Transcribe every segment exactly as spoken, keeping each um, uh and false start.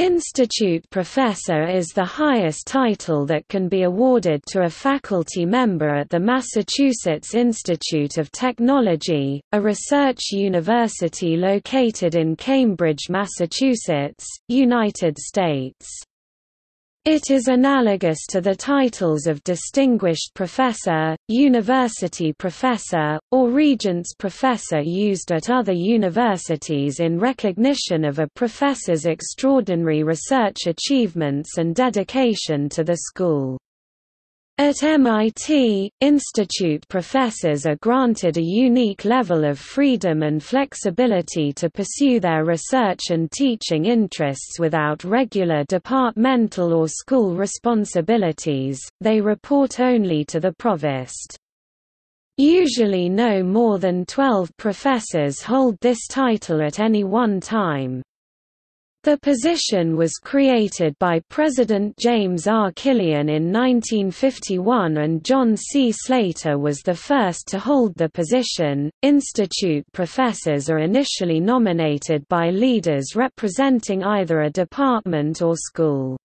Institute Professor is the highest title that can be awarded to a faculty member at the Massachusetts Institute of Technology, a research university located in Cambridge, Massachusetts, United States. It is analogous to the titles of Distinguished Professor, University Professor, or Regents Professor used at other universities in recognition of a professor's extraordinary research achievements and dedication to the school. At M I T, institute professors are granted a unique level of freedom and flexibility to pursue their research and teaching interests without regular departmental or school responsibilities. They report only to the provost. Usually no more than twelve professors hold this title at any one time. The position was created by President James R. Killian in nineteen fifty-one, and John C. Slater was the first to hold the position. Institute professors are initially nominated by leaders representing either a department or school.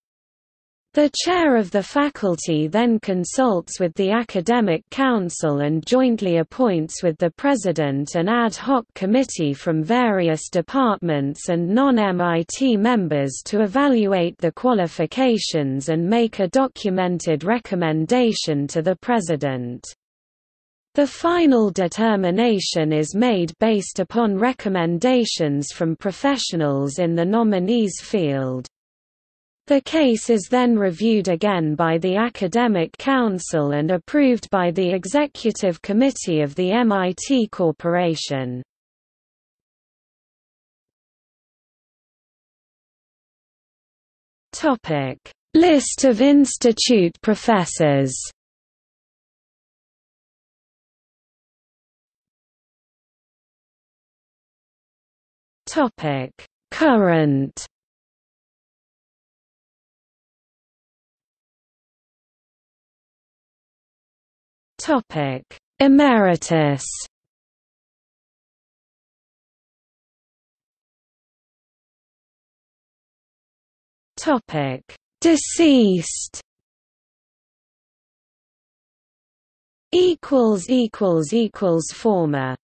The chair of the faculty then consults with the academic council and jointly appoints with the president an ad hoc committee from various departments and non-M I T members to evaluate the qualifications and make a documented recommendation to the president. The final determination is made based upon recommendations from professionals in the nominee's field. The case is then reviewed again by the Academic Council and approved by the Executive Committee of the M I T Corporation. Topic: List of institute professors. Topic: Current. Topic: Emeritus. Topic: Deceased. Equals equals equals former.